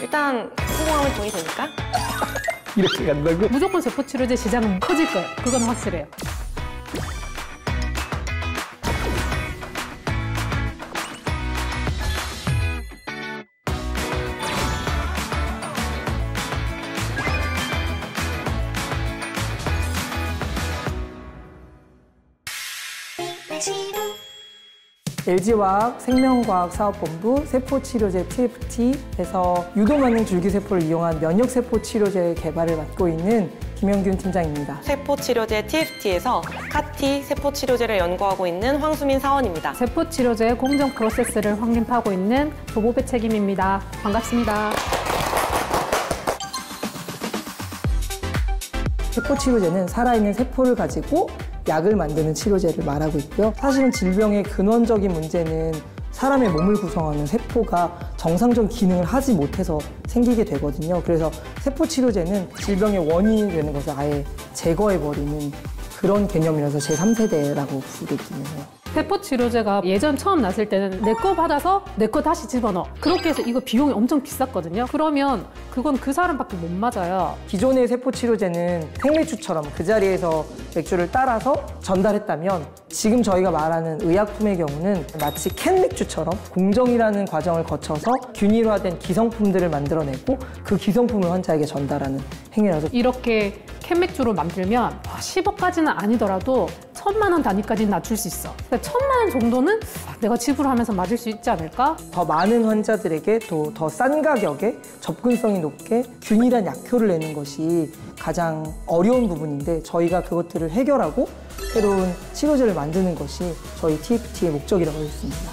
일단 성공하면 돈이 되니까. 이렇게 간다고? 무조건 세포치료제 시장은 커질 거예요. 그건 확실해요. LG화학 생명과학사업본부 세포치료제 TFT에서 유도만능 줄기세포를 이용한 면역세포치료제 개발을 맡고 있는 김영균 팀장입니다. 세포치료제 TFT에서 CAR-T 세포치료제를 연구하고 있는 황수민 사원입니다. 세포치료제 공정 프로세스를 확립하고 있는 조보배 책임입니다. 반갑습니다. 세포치료제는 살아있는 세포를 가지고 약을 만드는 치료제를 말하고 있고요. 사실은 질병의 근원적인 문제는 사람의 몸을 구성하는 세포가 정상적인 기능을 하지 못해서 생기게 되거든요. 그래서 세포치료제는 질병의 원인이 되는 것을 아예 제거해버리는 그런 개념이라서 제3세대라고 부르기는 해요. 세포치료제가 예전 처음 났을 때는 내 거 받아서 내 거 다시 집어넣어. 그렇게 해서 이거 비용이 엄청 비쌌거든요. 그러면 그건 그 사람밖에 못 맞아요. 기존의 세포치료제는 생맥주처럼 그 자리에서 맥주를 따라서 전달했다면 지금 저희가 말하는 의약품의 경우는 마치 캔 맥주처럼 공정이라는 과정을 거쳐서 균일화된 기성품들을 만들어내고 그 기성품을 환자에게 전달하는 행위라서 이렇게 캔 맥주로 만들면 10억까지는 아니더라도 1,000만 원 단위까지는 낮출 수 있어. 그러니까 1,000만 원 정도는 내가 지불하면서 맞을 수 있지 않을까? 더 많은 환자들에게 또 더 싼 가격에 접근성이 높게 균일한 약효를 내는 것이 가장 어려운 부분인데 저희가 그것들을 해결하고 새로운 치료제를 만드는 것이 저희 TFT의 목적이라고 했습니다.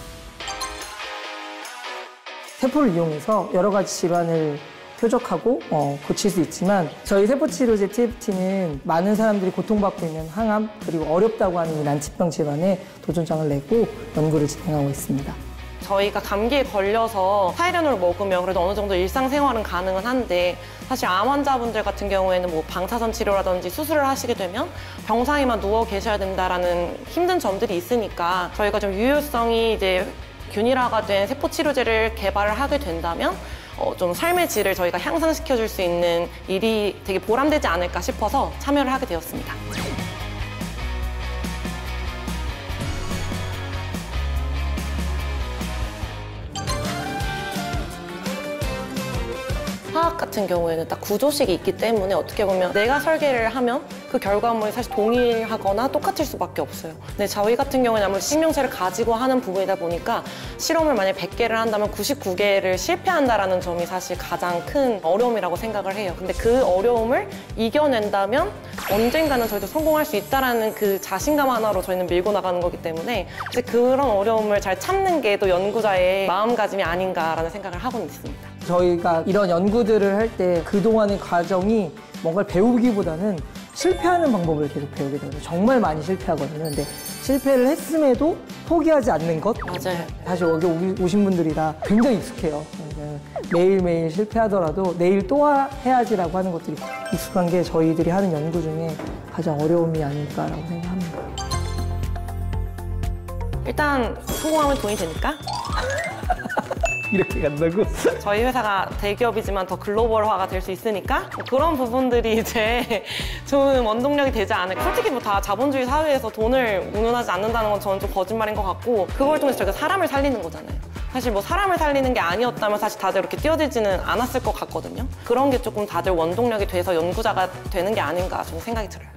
세포를 이용해서 여러 가지 질환을 표적하고 고칠 수 있지만 저희 세포치료제 TFT는 많은 사람들이 고통받고 있는 항암 그리고 어렵다고 하는 이 난치병 질환에 도전장을 내고 연구를 진행하고 있습니다. 저희가 감기에 걸려서 타이레놀을 먹으면 그래도 어느 정도 일상생활은 가능은 한데 사실 암 환자분들 같은 경우에는 뭐 방사선 치료라든지 수술을 하시게 되면 병상에만 누워 계셔야 된다라는 힘든 점들이 있으니까 저희가 좀 유효성이 이제 균일화가 된 세포치료제를 개발을 하게 된다면 좀 삶의 질을 저희가 향상시켜줄 수 있는 일이 되게 보람되지 않을까 싶어서 참여를 하게 되었습니다. 화학 같은 경우에는 딱 구조식이 있기 때문에 어떻게 보면 내가 설계를 하면 그 결과물이 사실 동일하거나 똑같을 수밖에 없어요. 근데 저희 같은 경우에는 아무래도 생명체를 가지고 하는 부분이다 보니까 실험을 만약에 100개를 한다면 99개를 실패한다는 점이 사실 가장 큰 어려움이라고 생각을 해요. 근데 그 어려움을 이겨낸다면 언젠가는 저희도 성공할 수 있다는 그 자신감 하나로 저희는 밀고 나가는 거기 때문에 이제 그런 어려움을 잘 참는 게 또 연구자의 마음가짐이 아닌가라는 생각을 하고는 있습니다. 저희가 이런 연구들을 할 때 그동안의 과정이 뭔가를 배우기보다는 실패하는 방법을 계속 배우게 되고 정말 많이 실패하거든요. 근데 실패를 했음에도 포기하지 않는 것? 맞아요. 사실 여기 오신 분들이 다 굉장히 익숙해요. 매일매일 실패하더라도 내일 또 해야지라고 하는 것들이 익숙한 게 저희들이 하는 연구 중에 가장 어려움이 아닐까라고 생각합니다. 일단 성공하면 돈이 되니까. 이렇게 간다고? 저희 회사가 대기업이지만 더 글로벌화가 될 수 있으니까 그런 부분들이 이제 좋은 원동력이 되지 않을까. 솔직히 뭐 다 자본주의 사회에서 돈을 운운하지 않는다는 건 저는 좀 거짓말인 것 같고 그걸 통해서 저희가 사람을 살리는 거잖아요. 사실 뭐 사람을 살리는 게 아니었다면 사실 다들 이렇게 뛰어들지는 않았을 것 같거든요. 그런 게 조금 다들 원동력이 돼서 연구자가 되는 게 아닌가 저는 생각이 들어요.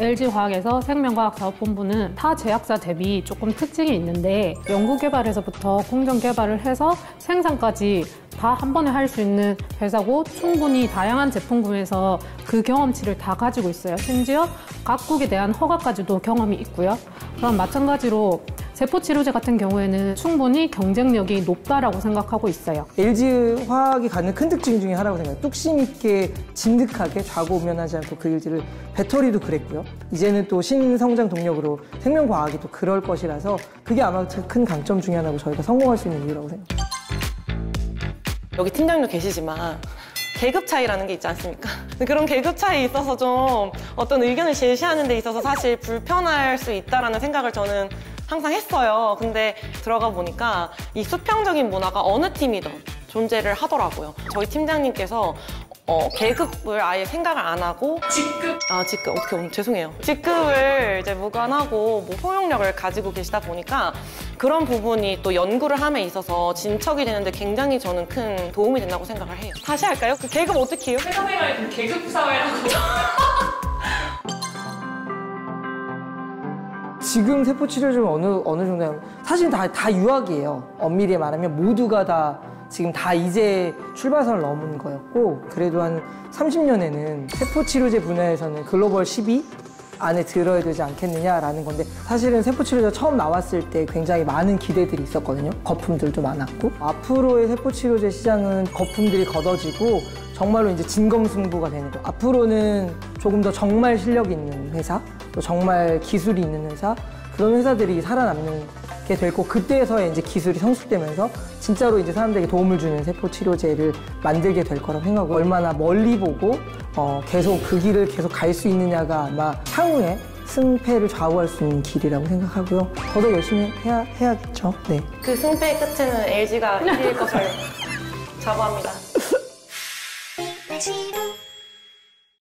LG화학에서 생명과학사업본부는 타 제약사 대비 조금 특징이 있는데 연구개발에서부터 공정개발을 해서 생산까지 다 한 번에 할 수 있는 회사고 충분히 다양한 제품군에서 그 경험치를 다 가지고 있어요. 심지어 각국에 대한 허가까지도 경험이 있고요. 그럼 마찬가지로 세포치료제 같은 경우에는 충분히 경쟁력이 높다라고 생각하고 있어요. LG화학이 갖는 큰 특징 중에 하나라고 생각해요. 뚝심 있게 진득하게 좌고우면하지 않고 그 일들을 배터리도 그랬고요. 이제는 또 신성장 동력으로 생명과학이 또 그럴 것이라서 그게 아마 큰 강점 중에 하나고 저희가 성공할 수 있는 이유라고 생각해요. 여기 팀장님도 계시지만 계급 차이라는 게 있지 않습니까? 그런 계급 차이에 있어서 좀 어떤 의견을 제시하는 데 있어서 사실 불편할 수 있다라는 생각을 저는 항상 했어요. 근데 들어가 보니까 이 수평적인 문화가 어느 팀이든 존재를 하더라고요. 저희 팀장님께서 계급을 아예 생각을 안 하고 직급? 직급. 어떻게 보면 죄송해요. 직급을 이제 무관하고 뭐 포용력을 가지고 계시다 보니까 그런 부분이 또 연구를 함에 있어서 진척이 되는데 굉장히 저는 큰 도움이 된다고 생각을 해요. 다시 할까요? 그 계급 어떻게 해요? 회사 생활 계급 사회라고. 지금 세포치료를 어느 정도 사실 다 유학이에요. 엄밀히 말하면 모두가 다 지금 다 이제 출발선을 넘은 거였고, 그래도 한 30년에는 세포치료제 분야에서는 글로벌 10위 안에 들어야 되지 않겠느냐라는 건데, 사실은 세포치료제가 처음 나왔을 때 굉장히 많은 기대들이 있었거든요. 거품들도 많았고, 앞으로의 세포치료제 시장은 거품들이 걷어지고 정말로 이제 진검승부가 되는 거예요. 앞으로는 조금 더 정말 실력 있는 회사, 또 정말 기술이 있는 회사, 그런 회사들이 살아남는 게 됐고, 그때에서야 이제 기술이 성숙되면서 진짜로 이제 사람들에게 도움을 주는 세포치료제를 만들게 될 거라고 생각하고, 얼마나 멀리 보고 계속 그 길을 계속 갈 수 있느냐가 아마 향후에 승패를 좌우할 수 있는 길이라고 생각하고요. 더더 열심히 해야겠죠. 네. 그 승패의 끝에는 LG가 1위일 것을 자부합니다.